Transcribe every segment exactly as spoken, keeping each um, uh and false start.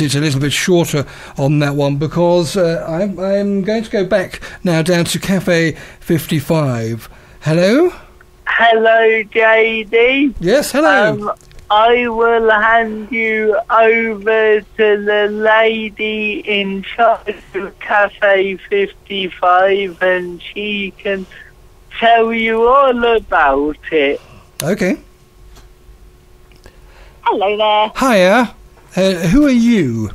cut it a little bit shorter on that one, because uh, I'm, I'm going to go back now down to Cafe fifty-five. Hello? Hello, J D. Yes, hello. Um, I will hand you over to the lady in charge of Cafe fifty-five, and she can tell you all about it. Okay. Hello there. Hiya. Uh, who are you?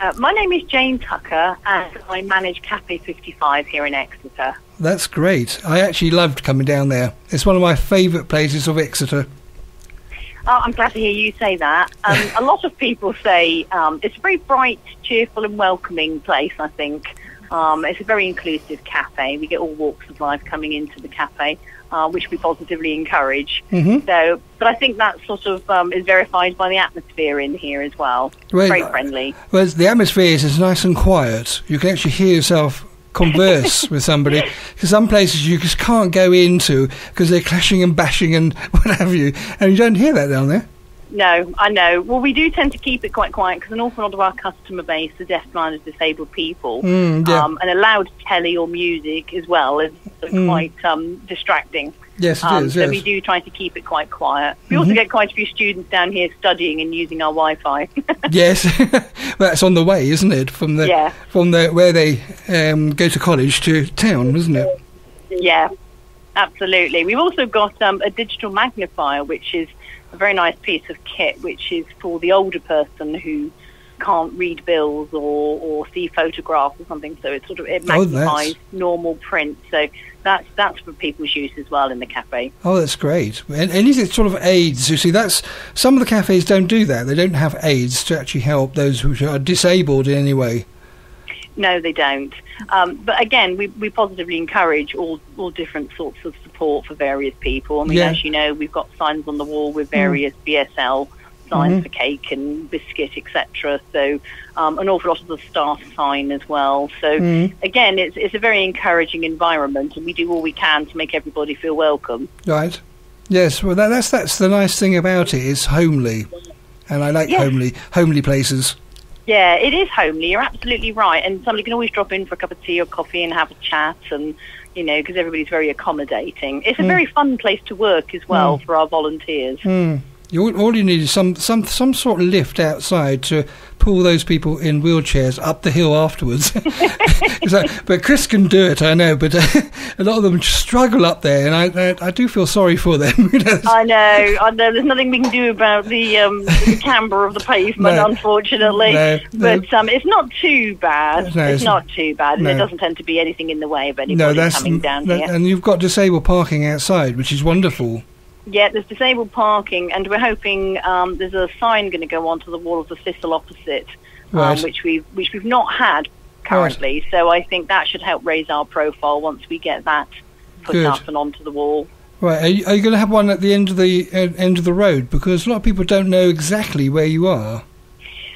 Uh, my name is Jane Tucker, and I manage Cafe fifty-five here in Exeter. That's great. I actually loved coming down there. It's one of my favourite places of Exeter. Oh, I'm glad to hear you say that. Um, a lot of people say um, it's a very bright, cheerful and welcoming place, I think. Um, it's a very inclusive cafe. We get all walks of life coming into the cafe, uh, which we positively encourage. Mm-hmm. So, but I think that sort of um, is verified by the atmosphere in here as well. Well, very friendly. Well, the atmosphere is nice and quiet. You can actually hear yourself converse with somebody, because some places you just can't go into because they're clashing and bashing and what have you, and you don't hear that down there. No, I know. Well, we do tend to keep it quite quiet because an awful lot of our customer base are deaf-blind and disabled people, mm, yeah. um, and a loud telly or music as well is mm. quite um, distracting. Yes, it um, is. So yes. we do try to keep it quite quiet. We mm-hmm. also get quite a few students down here studying and using our Wi-Fi. Yes, that's on the way, isn't it? From the yeah. from the where they um, go to college to town, isn't it? Yeah, absolutely. We've also got um, a digital magnifier, which is a very nice piece of kit, which is for the older person who can't read bills or, or see photographs or something. So it sort of it magnifies oh, normal print. So that's that's for people's use as well in the cafe. Oh, that's great. And, and is it sort of aids? You see, that's some of the cafes don't do that. They don't have aids to actually help those who are disabled in any way. No, they don't. Um, but again, we, we positively encourage all, all different sorts of support for various people. I mean, yeah. as you know, we've got signs on the wall with various mm. B S L signs mm-hmm. for cake and biscuit, et cetera. So um, an awful lot of the staff sign as well. So mm-hmm. again, it's, it's a very encouraging environment, and we do all we can to make everybody feel welcome. Right. Yes. Well, that, that's that's the nice thing about it. It's homely, and I like yes. homely homely places. Yeah, it is homely. You're absolutely right. And somebody can always drop in for a cup of tea or coffee and have a chat, and, you know, because everybody's very accommodating. It's a mm. very fun place to work as well mm. for our volunteers. Mm. You, all you need is some, some, some sort of lift outside to pull those people in wheelchairs up the hill afterwards. So, but Chris can do it, I know, but uh, a lot of them struggle up there, and I I, I do feel sorry for them. You know? I know, I know. There's nothing we can do about the, um, the camber of the pavement, no, unfortunately. No, but um, it's not too bad. No, it's, it's not too bad, and no. there doesn't tend to be anything in the way of anybody no, that's, coming down that, here. And you've got disabled parking outside, which is wonderful. Yeah, there's disabled parking, and we're hoping um, there's a sign going to go onto the wall of the Thistle opposite, um, right. which we've which we've not had currently. Right. So I think that should help raise our profile once we get that put Good. up and onto the wall. Right, are you, are you going to have one at the end of the uh, end of the road? Because a lot of people don't know exactly where you are.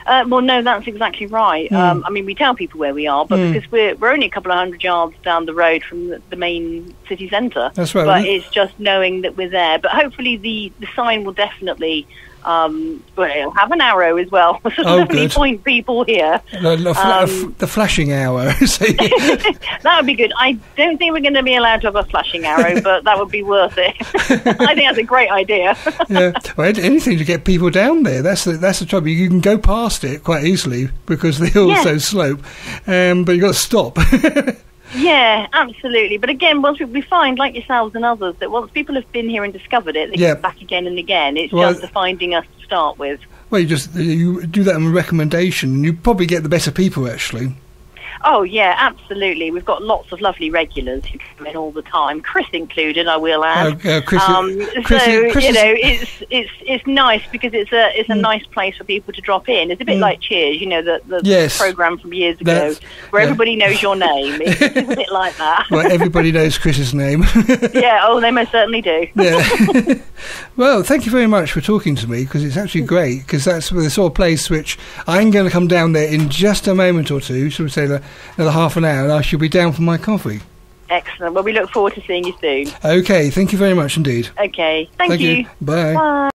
Uh, well, no, that's exactly right. Mm. Um, I mean, we tell people where we are, but mm. because we're we're only a couple of hundred yards down the road from the, the main city centre. That's right. But it's just knowing that we're there. But hopefully the, the sign will definitely um, well, it'll have an arrow as well. So oh, definitely good. point people here. The, the, fla- um, the flashing arrow. That would be good. I don't think we're going to be allowed to have a flashing arrow, but that would be worth it. I think that's a great idea. Yeah, well, anything to get people down there. That's the, that's the trouble. You can go past it quite easily because they also yeah. slope, um, but you've got to stop. Yeah, absolutely. But again, once we, we find, like yourselves and others, that once people have been here and discovered it, they yeah. come back again and again. It's well, just the finding us to start with. Well, you just you do that on recommendation, and you probably get the better people, actually. Oh, yeah, absolutely. We've got lots of lovely regulars who come in all the time, Chris included, I will add. Oh, uh, Chris, um, Chris, so, Chris you know, it's it's it's nice because it's a it's a mm. nice place for people to drop in. It's a bit mm. like Cheers, you know, the, the yes, programme from years ago where yeah. everybody knows your name. It's, it's a bit like that. Well, everybody knows Chris's name. Yeah, oh, they most certainly do. Yeah. Well, thank you very much for talking to me, because it's actually great, because that's the sort of place which I'm going to come down there in just a moment or two, shall we say that? Another half an hour and I shall be down for my coffee. Excellent. Well, we look forward to seeing you soon. Okay, thank you very much indeed. Okay, thank, thank you. you. Bye. Bye.